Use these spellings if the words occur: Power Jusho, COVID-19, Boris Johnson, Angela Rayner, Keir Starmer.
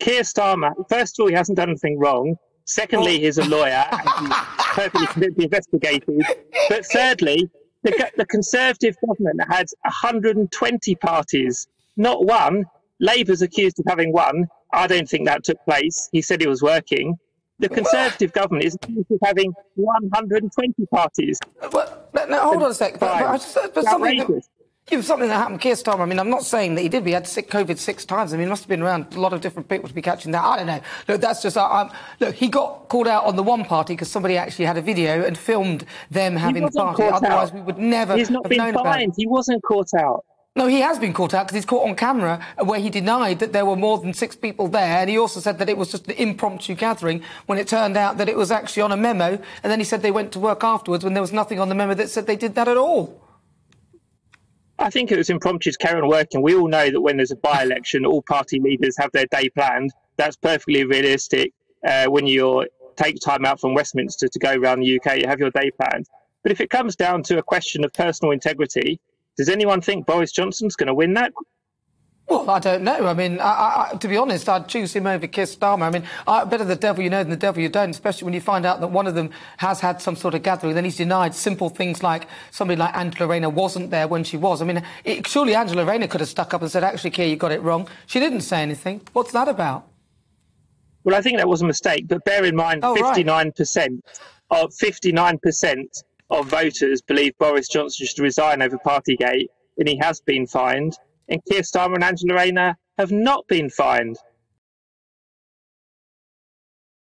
Keir Starmer, first of all, he hasn't done anything wrong. Secondly, he's a lawyer and he's perfectly fit to be investigated. But thirdly, the Conservative government had 120 parties, not one. Labour's accused of having one. I don't think that took place. He said he was working. The Conservative government is accused of having 120 parties. But, now, hold on a sec. But something that happened, Keir Starmer. I mean, I'm not saying that he did. But he had sick COVID 6 times. I mean, it must have been around a lot of different people to be catching that. I don't know. Look, that's just... look, he got called out on the one party because somebody actually had a video and filmed them having the party. Otherwise, we would never have known about it. He's not been fined. He wasn't caught out. No, he has been caught out because he's caught on camera where he denied that there were more than 6 people there, and he also said that it was just an impromptu gathering when it turned out that it was actually on a memo, and then he said they went to work afterwards when there was nothing on the memo that said they did that at all. I think it was impromptu to carry on working. We all know that when there's a by-election, all party leaders have their day planned. That's perfectly realistic when you take time out from Westminster to go around the UK, you have your day planned. But if it comes down to a question of personal integrity, does anyone think Boris Johnson's going to win that? Well, I don't know. I mean, to be honest, I'd choose him over Keir Starmer. I mean, better the devil you know than the devil you don't, especially when you find out that one of them has had some sort of gathering. Then he's denied simple things like somebody like Angela Rayner wasn't there when she was. I mean, surely Angela Rayner could have stuck up and said, actually, Keir, you got it wrong. She didn't say anything. What's that about? Well, I think that was a mistake. But bear in mind, 59% of voters believe Boris Johnson should resign over Partygate, and he has been fined. And Keir Starmer and Angela Rayner have not been fined.